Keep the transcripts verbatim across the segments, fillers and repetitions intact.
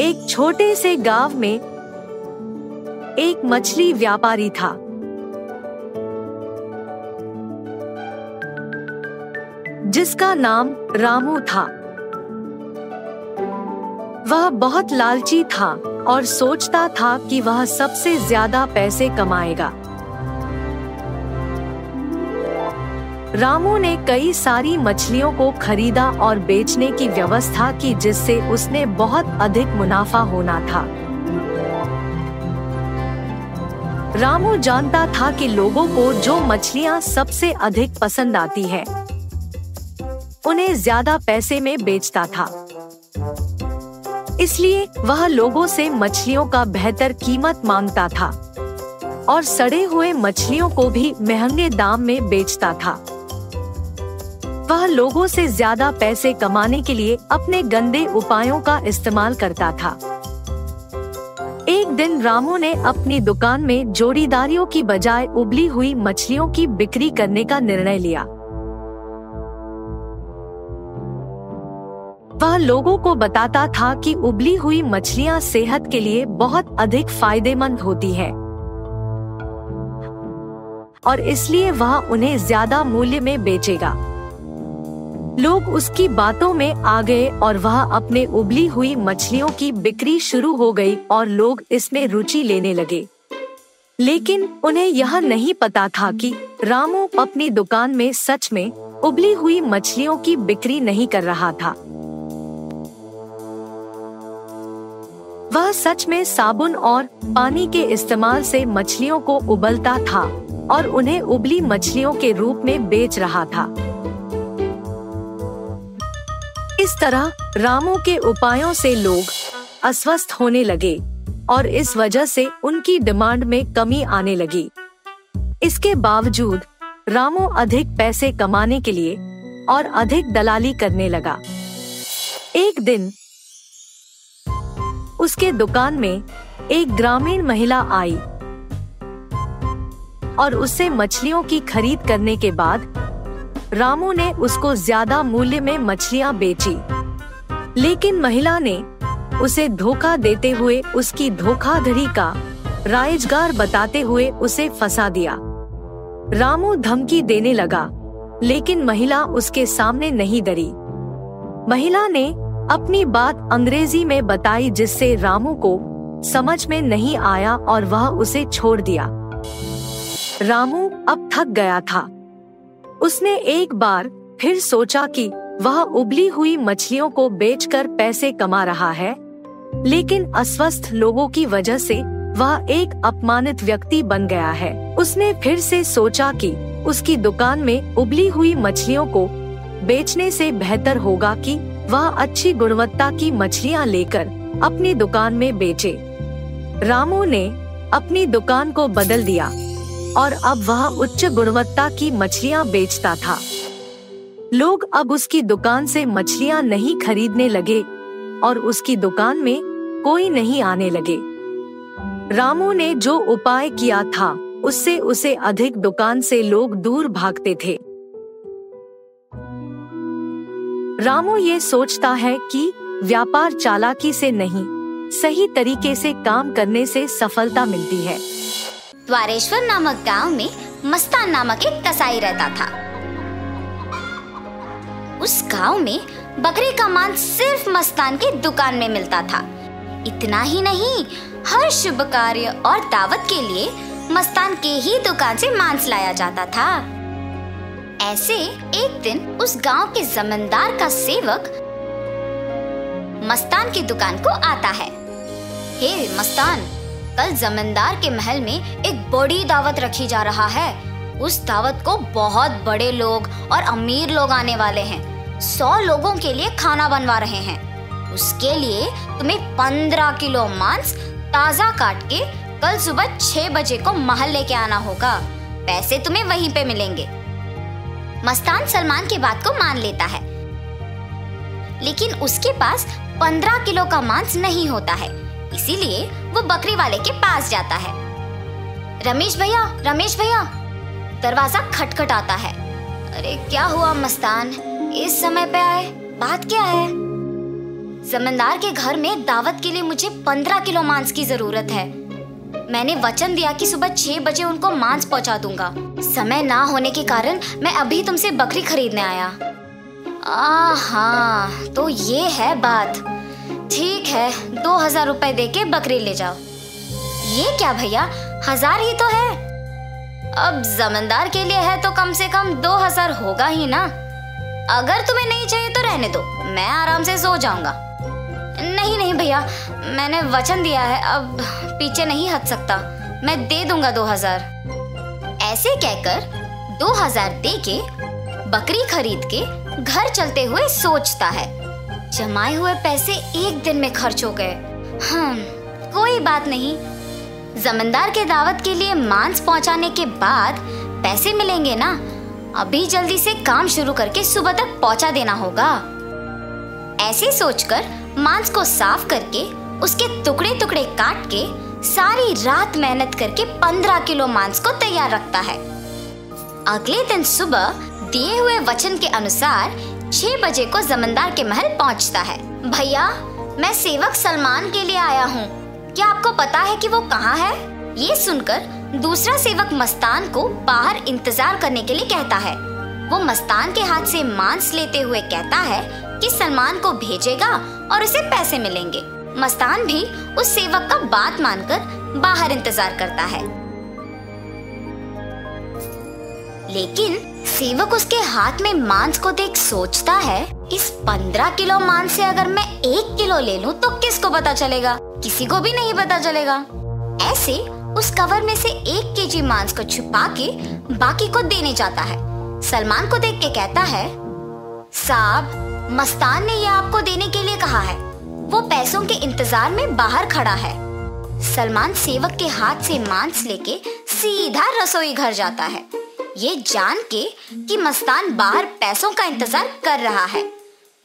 एक छोटे से गांव में एक मछली व्यापारी था। जिसका नाम रामू था। वह बहुत लालची था और सोचता था कि वह सबसे ज्यादा पैसे कमाएगा। रामू ने कई सारी मछलियों को खरीदा और बेचने की व्यवस्था की, जिससे उसने बहुत अधिक मुनाफा होना था। रामू जानता था कि लोगों को जो मछलियां सबसे अधिक पसंद आती है उन्हें ज्यादा पैसे में बेचता था। इसलिए वह लोगों से मछलियों का बेहतर कीमत मांगता था और सड़े हुए मछलियों को भी महंगे दाम में बेचता था। वह लोगों से ज्यादा पैसे कमाने के लिए अपने गंदे उपायों का इस्तेमाल करता था। एक दिन रामू ने अपनी दुकान में जोड़ीदारियों की बजाय उबली हुई मछलियों की बिक्री करने का निर्णय लिया। वह लोगों को बताता था कि उबली हुई मछलियां सेहत के लिए बहुत अधिक फायदेमंद होती हैं और इसलिए वह उन्हें ज्यादा मूल्य में बेचेगा। लोग उसकी बातों में आ गए और वह अपने उबली हुई मछलियों की बिक्री शुरू हो गई और लोग इसमें रुचि लेने लगे। लेकिन उन्हें यह नहीं पता था कि रामू अपनी दुकान में सच में उबली हुई मछलियों की बिक्री नहीं कर रहा था। वह सच में साबुन और पानी के इस्तेमाल से मछलियों को उबलता था और उन्हें उबली मछलियों के रूप में बेच रहा था। इस तरह रामू के उपायों से लोग अस्वस्थ होने लगे और इस वजह से उनकी डिमांड में कमी आने लगी। इसके बावजूद रामू अधिक पैसे कमाने के लिए और अधिक दलाली करने लगा। एक दिन उसके दुकान में एक ग्रामीण महिला आई और उससे मछलियों की खरीद करने के बाद रामू ने उसको ज्यादा मूल्य में मछलियां बेची। लेकिन महिला ने उसे धोखा देते हुए उसकी धोखाधड़ी का राइजगार बताते हुए उसे फंसा दिया। रामू धमकी देने लगा, लेकिन महिला उसके सामने नहीं डरी। महिला ने अपनी बात अंग्रेजी में बताई, जिससे रामू को समझ में नहीं आया और वह उसे छोड़ दिया। रामू अब थक गया था। उसने एक बार फिर सोचा कि वह उबली हुई मछलियों को बेचकर पैसे कमा रहा है, लेकिन अस्वस्थ लोगों की वजह से वह एक अपमानित व्यक्ति बन गया है। उसने फिर से सोचा कि उसकी दुकान में उबली हुई मछलियों को बेचने से बेहतर होगा कि वह अच्छी गुणवत्ता की मछलियां लेकर अपनी दुकान में बेचे। रामू ने अपनी दुकान को बदल दिया और अब वह उच्च गुणवत्ता की मछलियां बेचता था। लोग अब उसकी दुकान से मछलियां नहीं खरीदने लगे और उसकी दुकान में कोई नहीं आने लगे। रामू ने जो उपाय किया था उससे उसे अधिक दुकान से लोग दूर भागते थे। रामू ये सोचता है कि व्यापार चालाकी से नहीं, सही तरीके से काम करने से सफलता मिलती है। द्वारेश्वर नामक गांव में मस्तान नामक एक कसाई रहता था। उस गांव में बकरे का मांस सिर्फ मस्तान की दुकान में मिलता था। इतना ही नहीं, हर शुभ कार्य और दावत के लिए मस्तान के ही दुकान से मांस लाया जाता था। ऐसे एक दिन उस गांव के जमींदार का सेवक मस्तान की दुकान को आता है। हे मस्तान, कल जमींदार के महल में एक बड़ी दावत रखी जा रहा है। उस दावत को बहुत बड़े लोग और अमीर लोग आने वाले हैं। सौ लोगों के लिए खाना बनवा रहे हैं। उसके लिए तुम्हें पंद्रह किलो मांस ताजा काट के कल सुबह छह बजे को महल लेके आना होगा। पैसे तुम्हें वहीं पे मिलेंगे। मस्तान सलमान की बात को मान लेता है, लेकिन उसके पास पंद्रह किलो का मांस नहीं होता है। इसीलिए वो बकरी वाले के पास जाता है। रमेश भैया, रमेश भैया। दरवाजा खटखटाता है। अरे क्या हुआ मस्तान, इस समय पे आए, बात क्या है? जमींदार के घर में दावत के लिए मुझे पंद्रह किलो मांस की जरूरत है। मैंने वचन दिया कि सुबह छह बजे उनको मांस पहुंचा दूंगा। समय ना होने के कारण मैं अभी तुमसे बकरी खरीदने आया। आ हाँ, तो ये है बात। ठीक है, दो हजार रुपए दे के बकरी ले जाओ। ये क्या भैया, हजार ही तो है। अब जमींदार के लिए है तो कम से कम दो हजार होगा ही ना। अगर तुम्हें नहीं चाहिए तो रहने दो, मैं आराम से सो जाऊंगा। नहीं नहीं भैया, मैंने वचन दिया है, अब पीछे नहीं हट सकता। मैं दे दूंगा दो हजार। ऐसे कहकर दो हजार दे के बकरी खरीद के घर चलते हुए सोचता है, जमाए हुए पैसे एक दिन में खर्च हो गए। हम कोई बात नहीं, जमींदार के दावत के लिए मांस पहुंचाने के बाद पैसे मिलेंगे ना। अभी जल्दी से काम शुरू करके सुबह तक पहुंचा देना होगा। ऐसे सोचकर मांस को साफ करके उसके टुकड़े टुकड़े काट के सारी रात मेहनत करके पंद्रह किलो मांस को तैयार रखता है। अगले दिन सुबह दिए हुए वचन के अनुसार छह बजे को जमींदार के महल पहुंचता है। भैया, मैं सेवक सलमान के लिए आया हूँ, क्या आपको पता है कि वो कहाँ है? ये सुनकर दूसरा सेवक मस्तान को बाहर इंतजार करने के लिए कहता है। वो मस्तान के हाथ से मांस लेते हुए कहता है कि सलमान को भेजेगा और उसे पैसे मिलेंगे। मस्तान भी उस सेवक का बात मानकर बाहर इंतजार करता है, लेकिन सेवक उसके हाथ में मांस को देख सोचता है, इस पंद्रह किलो मांस से अगर मैं एक किलो ले लूं तो किसको पता चलेगा? किसी को भी नहीं पता चलेगा। ऐसे उस कवर में से एक केजी मांस को छुपा के बाकी को देने जाता है। सलमान को देख के कहता है, साहब, मस्तान ने यह आपको देने के लिए कहा है, वो पैसों के इंतजार में बाहर खड़ा है। सलमान सेवक के हाथ से मांस लेके सीधा रसोई घर जाता है, ये जान के कि मस्तान बाहर पैसों का इंतजार कर रहा है।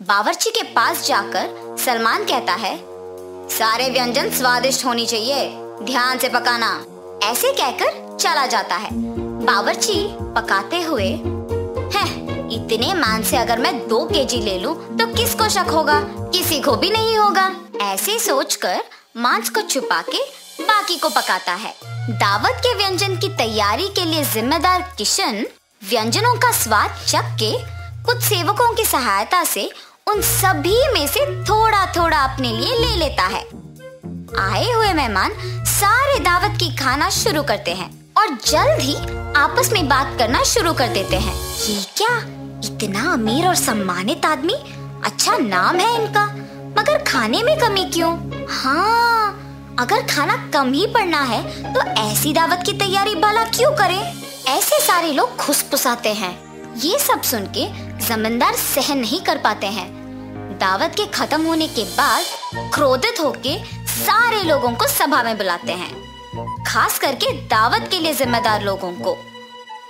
बावर्ची के पास जाकर सलमान कहता है, सारे व्यंजन स्वादिष्ट होनी चाहिए, ध्यान से पकाना। ऐसे कहकर चला जाता है। बावर्ची पकाते हुए, इतने मान से अगर मैं दो केजी ले लूं तो किसको शक होगा? किसी को भी नहीं होगा। ऐसे सोचकर मांस को छुपा के बाकी को पकाता है। दावत के व्यंजन की तैयारी के लिए जिम्मेदार किशन व्यंजनों का स्वाद चख के कुछ सेवकों की सहायता से उन सभी में से थोड़ा थोड़ा अपने लिए ले लेता है। आए हुए मेहमान सारे दावत की खाना शुरू करते हैं और जल्द ही आपस में बात करना शुरू कर देते हैं। ये क्या, इतना अमीर और सम्मानित आदमी, अच्छा नाम है इनका, मगर खाने में कमी क्यों? हाँ, अगर खाना कम ही पड़ना है तो ऐसी दावत की तैयारी भला क्यों करें? ऐसे सारे लोग खुसफुसाते हैं। ये सब सुन के जमींदार सहन नहीं कर पाते हैं। दावत के खत्म होने के बाद क्रोधित होके सारे लोगों को सभा में बुलाते हैं, खास करके दावत के लिए जिम्मेदार लोगों को,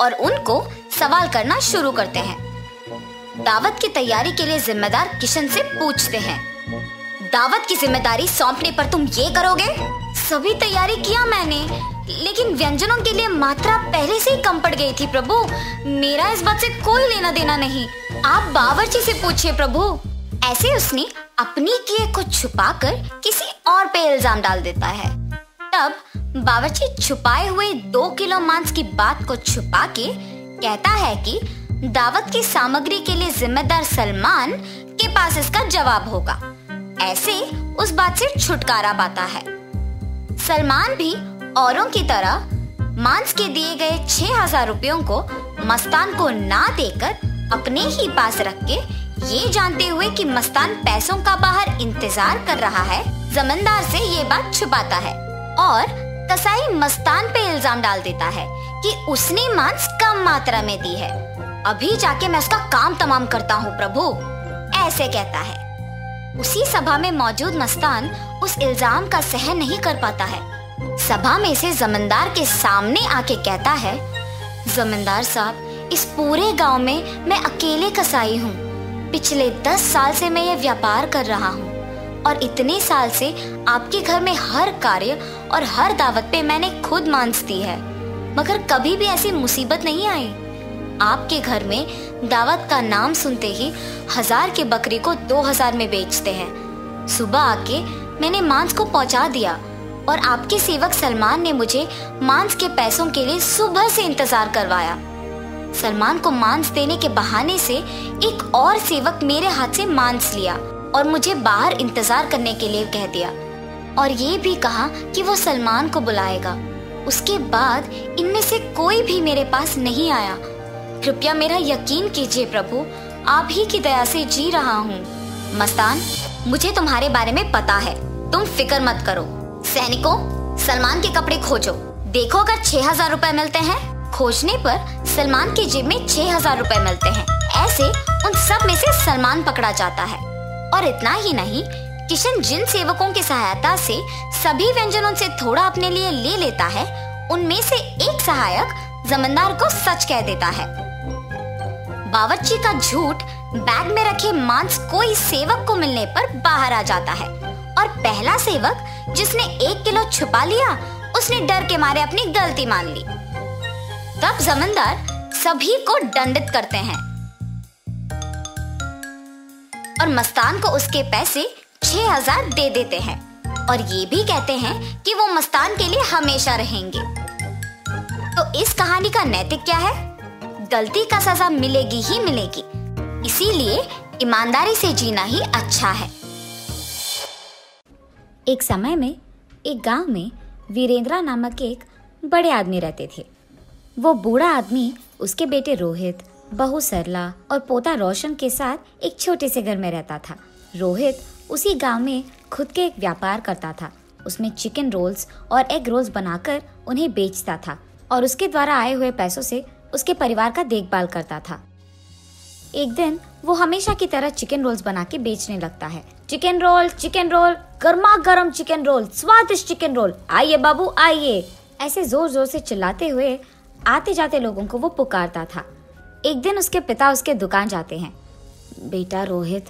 और उनको सवाल करना शुरू करते हैं। दावत की तैयारी के लिए जिम्मेदार किशन से पूछते हैं, दावत की जिम्मेदारी सौंपने पर तुम ये करोगे? सभी तैयारी किया मैंने, लेकिन व्यंजनों के लिए मात्रा पहले से ही कम पड़ गई थी प्रभु। मेरा इस बात से कोई लेना देना नहीं, आप बावर्ची से पूछिए प्रभु। ऐसे उसने अपनी किए को छुपाकर किसी और पे इल्जाम डाल देता है। तब बावर्ची छुपाए हुए दो किलो मांस की बात को छुपा के कहता है कि दावत की सामग्री के लिए जिम्मेदार सलमान के पास इसका जवाब होगा। ऐसे उस बात से छुटकारा पाता है। सलमान भी औरों की तरह मांस के दिए गए छह हजार रुपयों को मस्तान को ना देकर अपने ही पास रख के, ये जानते हुए कि मस्तान पैसों का बाहर इंतजार कर रहा है, जमींदार से ये बात छुपाता है और कसाई मस्तान पे इल्जाम डाल देता है कि उसने मांस कम मात्रा में दी है। अभी जाके मैं उसका काम तमाम करता हूँ प्रभु, ऐसे कहता है। उसी सभा में मौजूद मस्तान उस इल्जाम का सहन नहीं कर पाता है। सभा में से जमींदार के सामने आके कहता है, जमींदार साहब, इस पूरे गांव में मैं अकेले कसाई हूँ। पिछले दस साल से मैं ये व्यापार कर रहा हूँ और इतने साल से आपके घर में हर कार्य और हर दावत पे मैंने खुद मांस दी है, मगर कभी भी ऐसी मुसीबत नहीं आई। आपके घर में दावत का नाम सुनते ही हजार के बकरी को दो हजार में बेचते हैं। सुबह आके मैंने मांस को पहुंचा दिया और आपके सेवक सलमान ने मुझे मांस के पैसों के लिए सुबह से इंतजार करवाया। सलमान को मांस देने के बहाने से एक और सेवक मेरे हाथ से मांस लिया और मुझे बाहर इंतजार करने के लिए कह दिया और ये भी कहा कि वो सलमान को बुलाएगा। उसके बाद इनमें से कोई भी मेरे पास नहीं आया। कृपया मेरा यकीन कीजिए प्रभु, आप ही की दया से जी रहा हूँ। मस्तान, मुझे तुम्हारे बारे में पता है, तुम फिक्र मत करो। सैनिकों, सलमान के कपड़े खोजो, देखो अगर छह हजार रूपए मिलते हैं। खोजने पर सलमान के जेब में छह हजार रूपए मिलते हैं। ऐसे उन सब में से सलमान पकड़ा जाता है। और इतना ही नहीं, किशन जिन सेवकों की सहायता से सभी व्यंजनों से थोड़ा अपने लिए ले लेता है, उनमें से एक सहायक जमींदार को सच कह देता है। बावर्ची का झूठ बैग में रखे मांस कोई सेवक को मिलने पर बाहर आ जाता है और पहला सेवक जिसने एक किलो छुपा लिया, उसने डर के मारे अपनी गलती मान ली। तब जमींदार सभी को दंडित करते हैं और मस्तान को उसके पैसे छह हजार दे देते हैं और ये भी कहते हैं कि वो मस्तान के लिए हमेशा रहेंगे। तो इस कहानी का नैतिक क्या है? गलती का सजा मिलेगी ही मिलेगी, इसीलिए ईमानदारी से जीना ही अच्छा है। एक समय में एक गांव में वीरेंद्रा नामक एक बड़े आदमी रहते थे। वो बूढ़ा आदमी उसके बेटे रोहित, बहू सरला और पोता रोशन के साथ एक छोटे से घर में रहता था। रोहित उसी गांव में खुद के एक व्यापार करता था। उसमें चिकन रोल्स और एग रोल्स बनाकर उन्हें बेचता था और उसके द्वारा आए हुए पैसों से उसके परिवार का देखभाल करता था। एक दिन वो हमेशा की तरह चिकन रोल्स बना के बेचने लगता है। चिकन रोल, चिकन रोल, गर्मा गर्म चिकन रोल, स्वादिष्ट चिकन रोल, आइए बाबू आइए, ऐसे जोर जोर से चिल्लाते हुए आते जाते लोगों को वो पुकारता था। एक दिन उसके पिता उसके दुकान जाते हैं। बेटा रोहित,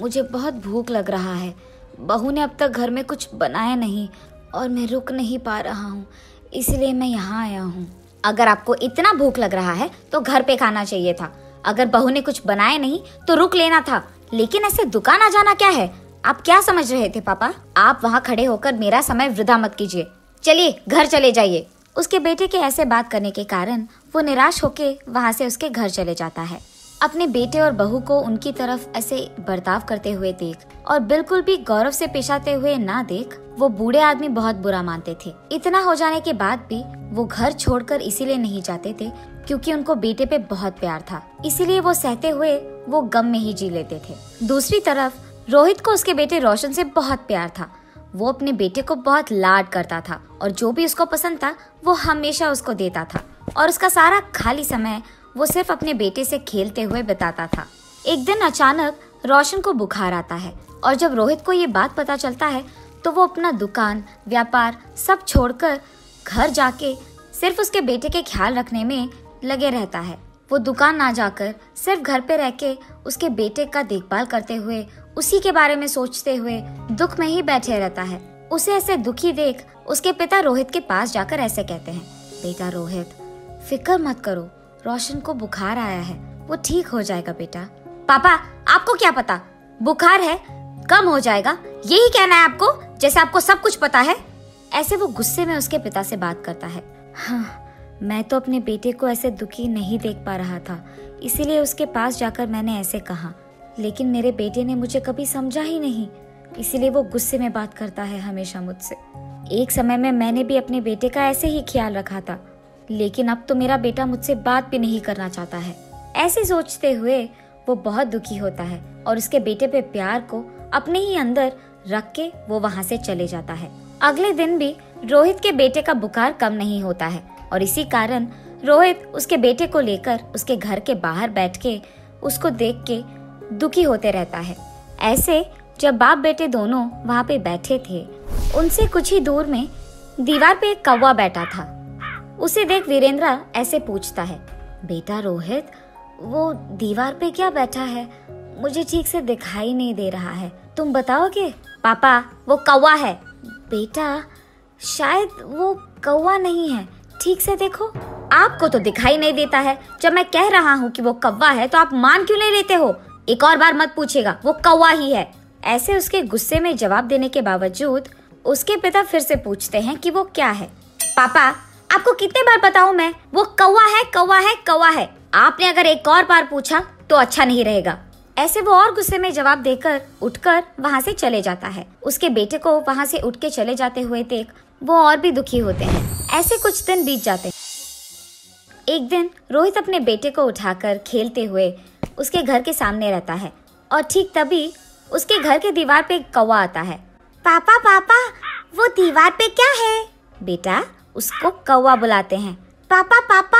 मुझे बहुत भूख लग रहा है, बहू ने अब तक घर में कुछ बनाया नहीं और मैं रुक नहीं पा रहा हूँ, इसलिए मैं यहाँ आया हूँ। अगर आपको इतना भूख लग रहा है तो घर पे खाना चाहिए था, अगर बहू ने कुछ बनाया नहीं तो रुक लेना था, लेकिन ऐसे दुकान आ जाना क्या है? आप क्या समझ रहे थे पापा? आप वहाँ खड़े होकर मेरा समय वृथा मत कीजिए, चलिए घर चले जाइए। उसके बेटे के ऐसे बात करने के कारण वो निराश होके वहाँ से उसके घर चले जाता है। अपने बेटे और बहू को उनकी तरफ ऐसे बर्ताव करते हुए देख और बिल्कुल भी गौरव से पेश आते हुए ना देख, वो बूढ़े आदमी बहुत बुरा मानते थे। इतना हो जाने के बाद भी वो घर छोड़कर इसीलिए नहीं जाते थे क्योंकि उनको बेटे पे बहुत प्यार था, इसीलिए वो सहते हुए वो गम में ही जी लेते थे। दूसरी तरफ रोहित को उसके बेटे रोशन से बहुत प्यार था। वो अपने बेटे को बहुत लाड करता था और जो भी उसको पसंद था वो हमेशा उसको देता था और उसका सारा खाली समय वो सिर्फ अपने बेटे से खेलते हुए बिताता था। एक दिन अचानक रोशन को बुखार आता है और जब रोहित को ये बात पता चलता है तो वो अपना दुकान, व्यापार सब छोड़कर घर जाके सिर्फ उसके बेटे के ख्याल रखने में लगे रहता है। वो दुकान ना जाकर सिर्फ घर पे रह के उसके बेटे का देखभाल करते हुए, उसी के बारे में सोचते हुए दुख में ही बैठे रहता है। उसे ऐसे दुखी देख उसके पिता रोहित के पास जाकर ऐसे कहते हैं, बेटा रोहित, फिक्र मत करो, रोशन को बुखार आया है, वो ठीक हो जाएगा बेटा। पापा, आपको क्या पता, बुखार है, कम हो जाएगा, यही कहना है आपको, जैसे आपको सब कुछ पता है? ऐसे वो गुस्से में उसके पिता से बात करता है। हाँ, मैं तो अपने बेटे को ऐसे दुखी नहीं देख पा रहा था, इसीलिए उसके पास जाकर मैंने ऐसे कहा, लेकिन मेरे बेटे ने मुझे कभी समझा ही नहीं, इसीलिए वो गुस्से में बात करता है हमेशा मुझसे। एक समय में मैंने भी अपने बेटे का ऐसे ही ख्याल रखा था, लेकिन अब तो मेरा बेटा मुझसे बात भी नहीं करना चाहता है। ऐसे सोचते हुए वो बहुत दुखी होता है और उसके बेटे पे प्यार को अपने ही अंदर रख के वो वहाँ से चले जाता है। अगले दिन भी रोहित के बेटे का बुखार कम नहीं होता है और इसी कारण रोहित उसके बेटे को लेकर उसके घर के बाहर बैठ के उसको देख के दुखी होते रहता है। ऐसे जब बाप बेटे दोनों वहाँ पे बैठे थे, उनसे कुछ ही दूर में दीवार पे एक कौवा बैठा था। उसे देख वीरेंद्रा ऐसे पूछता है, बेटा रोहित, वो दीवार पे क्या बैठा है, मुझे ठीक से दिखाई नहीं दे रहा है, तुम बताओगे? पापा, वो कौवा है। बेटा, शायद वो कौवा नहीं है, ठीक से देखो। आपको तो दिखाई नहीं देता है, जब मैं कह रहा हूँ कि वो कौवा है तो आप मान क्यों नहीं लेते हो? एक और बार मत पूछेगा, वो कौवा ही है। ऐसे उसके गुस्से में जवाब देने के बावजूद उसके पिता फिर से पूछते हैं कि वो क्या है। पापा, आपको कितने बार बताऊं मैं, वो कौवा है, कौवा है, कौवा है। आपने अगर एक और बार पूछा तो अच्छा नहीं रहेगा। ऐसे वो और गुस्से में जवाब देकर उठकर वहाँ से चले जाता है। उसके बेटे को वहाँ से उठ के चले जाते हुए देख वो और भी दुखी होते हैं। ऐसे कुछ दिन बीत जाते हैं। एक दिन रोहित अपने बेटे को उठाकर खेलते हुए उसके घर के सामने रहता है और ठीक तभी उसके घर के दीवार पे एक कौवा आता है। पापा पापा, वो दीवार पे क्या है? बेटा, उसको कौवा बुलाते हैं। पापा पापा,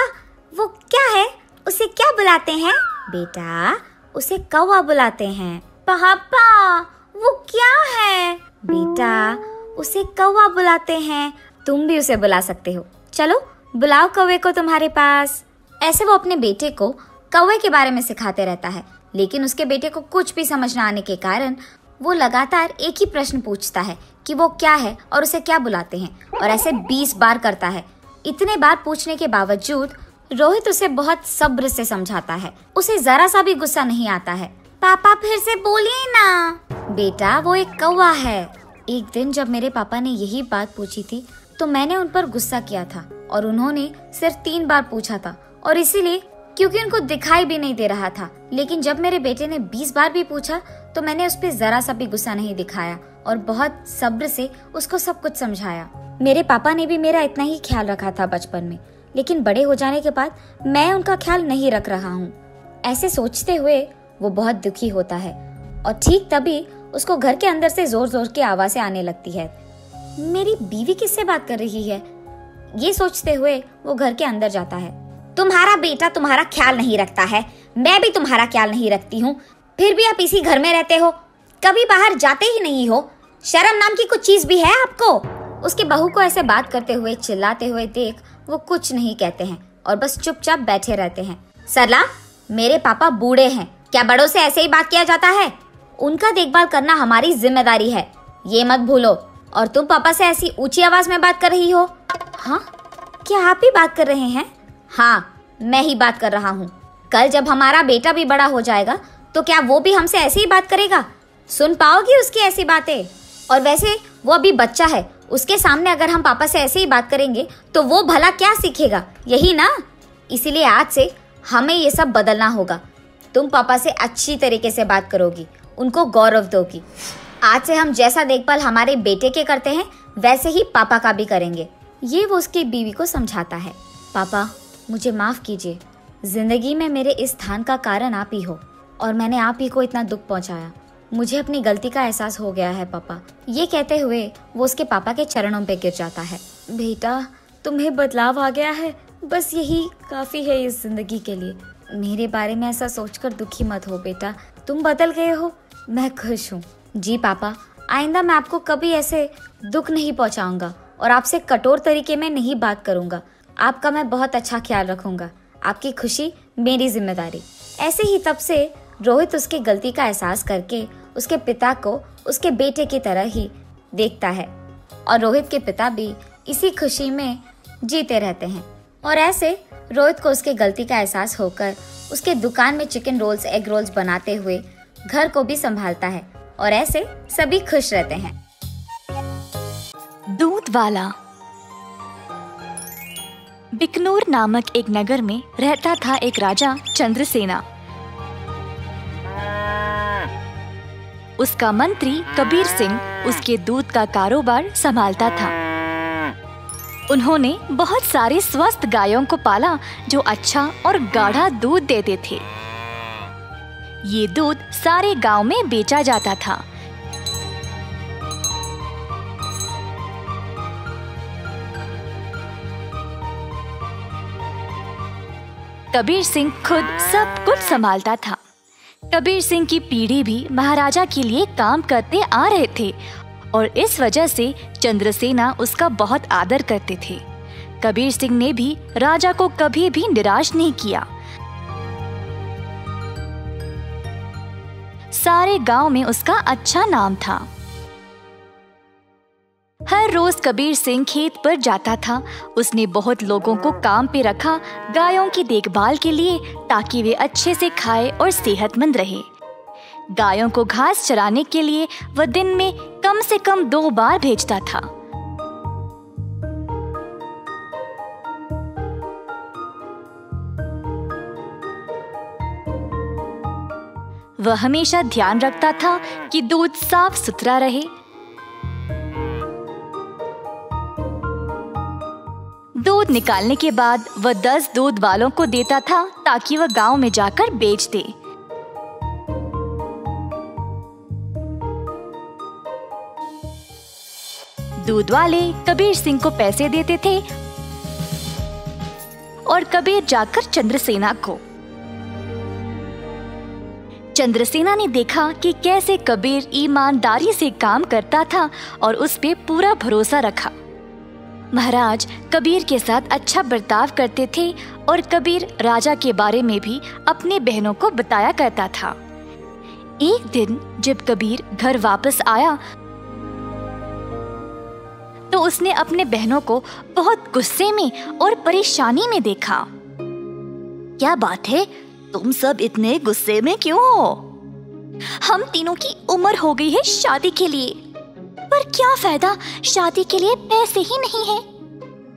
वो क्या है, उसे क्या बुलाते हैं? बेटा, उसे कौवा बुलाते हैं। पापा, वो क्या है? बेटा, उसे कौवा बुलाते हैं। तुम भी उसे बुला सकते हो, चलो बुलाओ कौवे को तुम्हारे पास। ऐसे वो अपने बेटे को कौवे के बारे में सिखाते रहता है, लेकिन उसके बेटे को कुछ भी समझ न आने के कारण वो लगातार एक ही प्रश्न पूछता है कि वो क्या है और उसे क्या बुलाते हैं, और ऐसे बीस बार करता है। इतने बार पूछने के बावजूद रोहित उसे बहुत सब्र से समझाता है, उसे जरा सा भी गुस्सा नहीं आता है। पापा, फिर से बोलिए ना। बेटा, वो एक कौवा है। एक दिन जब मेरे पापा ने यही बात पूछी थी तो मैंने उन पर गुस्सा किया था और उन्होंने सिर्फ तीन बार पूछा था, और इसीलिए क्योंकि उनको दिखाई भी नहीं दे रहा था। लेकिन जब मेरे बेटे ने बीस बार भी पूछा तो मैंने उस पर जरा सा भी गुस्सा नहीं दिखाया और बहुत सब्र से उसको सब कुछ समझाया। मेरे पापा ने भी मेरा इतना ही ख्याल रखा था बचपन में, लेकिन बड़े हो जाने के बाद मैं उनका ख्याल नहीं रख रहा हूँ। ऐसे सोचते हुए वो बहुत दुखी होता है और ठीक तभी उसको घर के अंदर से जोर जोर की आवाजें आने लगती है। मेरी बीवी किससे बात कर रही है? ये सोचते हुए वो घर के अंदर जाता है। तुम्हारा बेटा तुम्हारा ख्याल नहीं रखता है, मैं भी तुम्हारा ख्याल नहीं रखती हूँ, फिर भी आप इसी घर में रहते हो, कभी बाहर जाते ही नहीं हो, शर्म नाम की कुछ चीज भी है आपको? उसके बहू को ऐसे बात करते हुए चिल्लाते हुए देख वो कुछ नहीं कहते हैं और बस चुपचाप बैठे रहते हैं। सरला, मेरे पापा बूढ़े हैं, क्या बड़ों से ऐसे ही बात किया जाता है? उनका देखभाल करना हमारी जिम्मेदारी है, ये मत भूलो। और तुम पापा से ऐसी ऊंची आवाज में बात कर रही हो। हाँ, क्या आप ही बात कर रहे हैं? हाँ, मैं ही बात कर रहा हूँ। कल जब हमारा बेटा भी बड़ा हो जाएगा तो क्या वो भी हमसे ऐसे ही बात करेगा? सुन पाओगी उसकी ऐसी बातें? और वैसे वो अभी बच्चा है, उसके सामने अगर हम पापा से ऐसे ही बात करेंगे तो वो भला क्या सीखेगा, यही ना। इसीलिए आज से हमें ये सब बदलना होगा। तुम पापा से अच्छी तरीके से बात करोगी, उनको गौरव दोगी। आज से हम जैसा देखभाल हमारे बेटे के करते हैं वैसे ही पापा का भी करेंगे। ये वो उसकी बीवी को समझाता है। पापा, मुझे माफ कीजिए, जिंदगी में मेरे इस स्थान का कारण आप ही हो और मैंने आप ही को इतना दुख पहुंचाया। मुझे अपनी गलती का एहसास हो गया है पापा। ये कहते हुए वो उसके पापा के चरणों पे गिर जाता है। बेटा, तुम्हें बदलाव आ गया है, बस यही काफी है इस जिंदगी के लिए। मेरे बारे में ऐसा सोचकर दुखी मत हो बेटा, तुम बदल गए हो, मैं खुश हूँ। जी पापा, आइंदा मैं आपको कभी ऐसे दुख नहीं पहुँचाऊंगा और आपसे कठोर तरीके में नहीं बात करूंगा। आपका मैं बहुत अच्छा ख्याल रखूंगा, आपकी खुशी मेरी जिम्मेदारी। ऐसे ही तब से रोहित उसकी गलती का एहसास करके उसके पिता को उसके बेटे की तरह ही देखता है और रोहित के पिता भी इसी खुशी में जीते रहते हैं। और ऐसे रोहित को उसकी गलती का एहसास होकर उसके दुकान में चिकन रोल्स, एग रोल्स बनाते हुए घर को भी संभालता है और ऐसे सभी खुश रहते हैं। दूध वाला। बिकनूर नामक एक नगर में रहता था एक राजा, चंद्रसेना। उसका मंत्री कबीर सिंह उसके दूध का कारोबार संभालता था। उन्होंने बहुत सारे स्वस्थ गायों को पाला जो अच्छा और गाढ़ा दूध देते थे। ये दूध सारे गांव में बेचा जाता था। कबीर सिंह खुद सब कुछ संभालता था। कबीर सिंह की पीढ़ी भी महाराजा के लिए काम करते आ रहे थे और इस वजह से चंद्रसेना उसका बहुत आदर करते थे। कबीर सिंह ने भी राजा को कभी भी निराश नहीं किया। सारे गांव में उसका अच्छा नाम था। हर रोज कबीर सिंह खेत पर जाता था। उसने बहुत लोगों को काम पे रखा गायों की देखभाल के लिए, ताकि वे अच्छे से खाए और सेहतमंद रहे। गायों को घास चराने के लिए वह दिन में कम से कम दो बार भेजता था। वह हमेशा ध्यान रखता था कि दूध साफ सुथरा रहे। दूध निकालने के बाद वह दस दूध वालों को देता था ताकि वह गांव में जाकर बेच दे। दूध वाले कबीर सिंह को पैसे देते थे और कबीर जाकर चंद्रसेना को। चंद्रसेना ने देखा कि कैसे कबीर ईमानदारी से काम करता था और उस पर पूरा भरोसा रखा। महाराज कबीर के साथ अच्छा बर्ताव करते थे और कबीर राजा के बारे में भी अपने बहनों को बताया करता था। एक दिन जब कबीर घर वापस आया तो उसने अपने बहनों को बहुत गुस्से में और परेशानी में देखा। क्या बात है, तुम सब इतने गुस्से में क्यों हो? हम तीनों की उम्र हो गई है शादी के लिए, पर क्या फायदा, शादी के लिए पैसे ही नहीं है।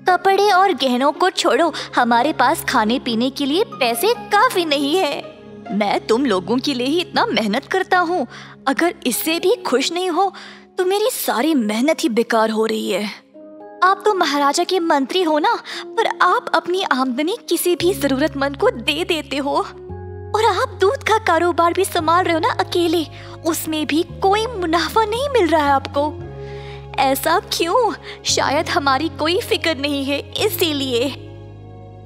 कपड़े और गहनों को छोड़ो, हमारे पास खाने पीने के लिए पैसे काफी नहीं है। मैं तुम लोगों के लिए ही इतना मेहनत करता हूँ, अगर इससे भी खुश नहीं हो तो मेरी सारी मेहनत ही बेकार हो रही है। आप तो महाराजा के मंत्री हो ना, पर आप अपनी आमदनी किसी भी जरूरतमंद को दे देते हो, और आप दूध का कारोबार भी संभाल रहे हो ना अकेले, उसमें भी कोई मुनाफा नहीं मिल रहा है आपको। ऐसा क्यों? शायद हमारी कोई फिक्र नहीं है इसीलिए।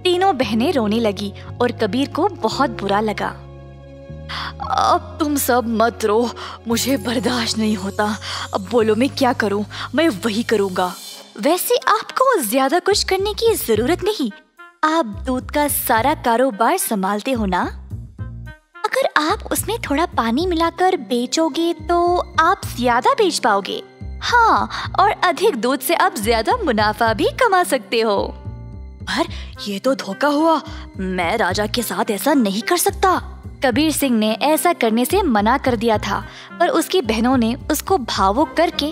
तीनों बहनें रोने लगी और कबीर को बहुत बुरा लगा। अब तुम सब मत रो, मुझे बर्दाश्त नहीं होता। अब बोलो मैं क्या करूं? मैं वही करूंगा। वैसे आपको ज्यादा कुछ करने की जरूरत नहीं, आप दूध का सारा कारोबार संभालते हो ना। अगर आप उसमें थोड़ा पानी मिलाकर बेचोगे तो आप ज्यादा बेच पाओगे। हाँ, और अधिक दूध से आप ज्यादा मुनाफा भी कमा सकते हो। पर ये तो धोखा हुआ, मैं राजा के साथ ऐसा नहीं कर सकता। कबीर सिंह ने ऐसा करने से मना कर दिया था, पर उसकी बहनों ने उसको भावुक करके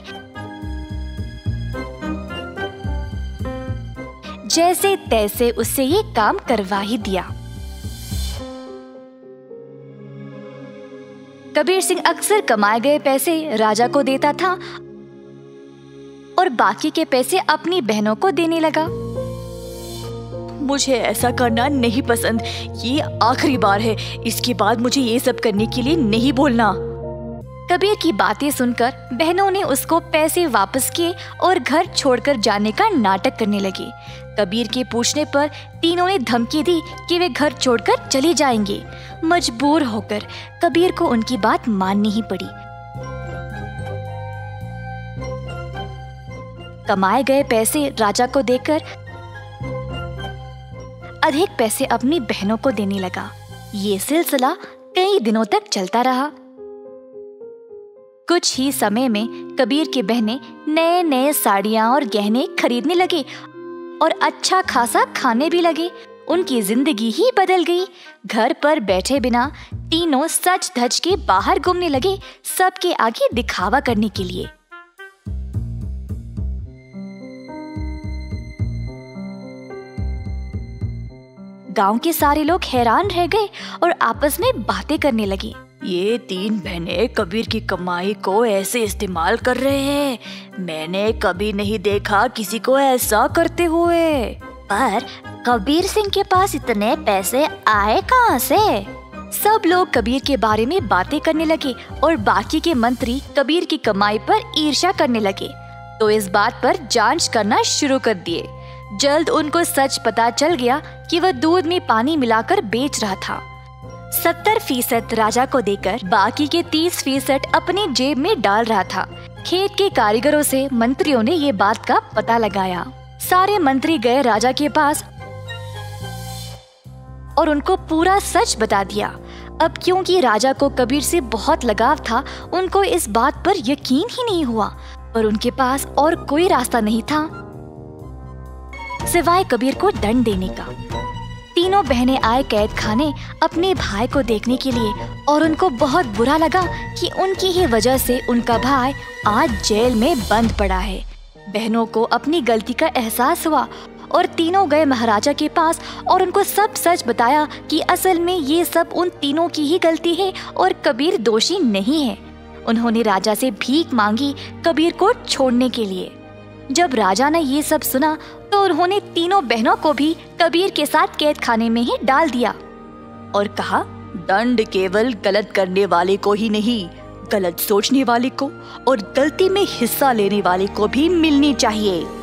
जैसे तैसे उससे ये काम करवा ही दिया। कबीर सिंह अक्सर कमाए गए पैसे राजा को देता था और बाकी के पैसे अपनी बहनों को देने लगा। मुझे ऐसा करना नहीं पसंद, ये आखिरी बार है, इसके बाद मुझे ये सब करने के लिए नहीं बोलना। कबीर की बातें सुनकर बहनों ने उसको पैसे वापस किए और घर छोड़कर जाने का नाटक करने लगे। कबीर के पूछने पर तीनों ने धमकी दी कि वे घर छोड़कर चले जाएंगे। मजबूर होकर कबीर को उनकी बात माननी ही पड़ी। कमाए गए पैसे राजा को देकर अधिक पैसे अपनी बहनों को देने लगा। ये सिलसिला कई दिनों तक चलता रहा। कुछ ही समय में कबीर की बहनें नए नए साड़ियाँ और गहने खरीदने लगे और अच्छा खासा खाने भी लगे। उनकी जिंदगी ही बदल गई। घर पर बैठे बिना तीनों सच धज के बाहर घूमने लगे, सबके आगे दिखावा करने के लिए। गांव के सारे लोग हैरान रह गए और आपस में बातें करने लगे। ये तीन बहनें कबीर की कमाई को ऐसे इस्तेमाल कर रहे हैं, मैंने कभी नहीं देखा किसी को ऐसा करते हुए। पर कबीर सिंह के पास इतने पैसे आए कहाँ से? सब लोग कबीर के बारे में बातें करने लगे और बाकी के मंत्री कबीर की कमाई पर ईर्ष्या करने लगे, तो इस बात पर जांच करना शुरू कर दिए। जल्द उनको सच पता चल गया कि वह दूध में पानी मिलाकर बेच रहा था। सत्तर फीसद राजा को देकर बाकी के तीस फीसद अपनी जेब में डाल रहा था। खेत के कारीगरों से मंत्रियों ने ये बात का पता लगाया। सारे मंत्री गए राजा के पास और उनको पूरा सच बता दिया। अब क्योंकि राजा को कबीर से बहुत लगाव था, उनको इस बात पर यकीन ही नहीं हुआ, पर उनके पास और कोई रास्ता नहीं था सिवाय कबीर को दंड देने का। तीनों बहनें आए कैद खाने अपने भाई को देखने के लिए और उनको बहुत बुरा लगा कि उनकी ही वजह से उनका भाई आज जेल में बंद पड़ा है। बहनों को अपनी गलती का एहसास हुआ और तीनों गए महाराजा के पास और उनको सब सच बताया कि असल में ये सब उन तीनों की ही गलती है और कबीर दोषी नहीं है। उन्होंने राजा से भीख मांगी कबीर को छोड़ने के लिए। जब राजा ने ये सब सुना तो उन्होंने तीनों बहनों को भी कबीर के साथ कैद खाने में ही डाल दिया और कहा, दंड केवल गलत करने वाले को ही नहीं, गलत सोचने वाले को और गलती में हिस्सा लेने वाले को भी मिलनी चाहिए।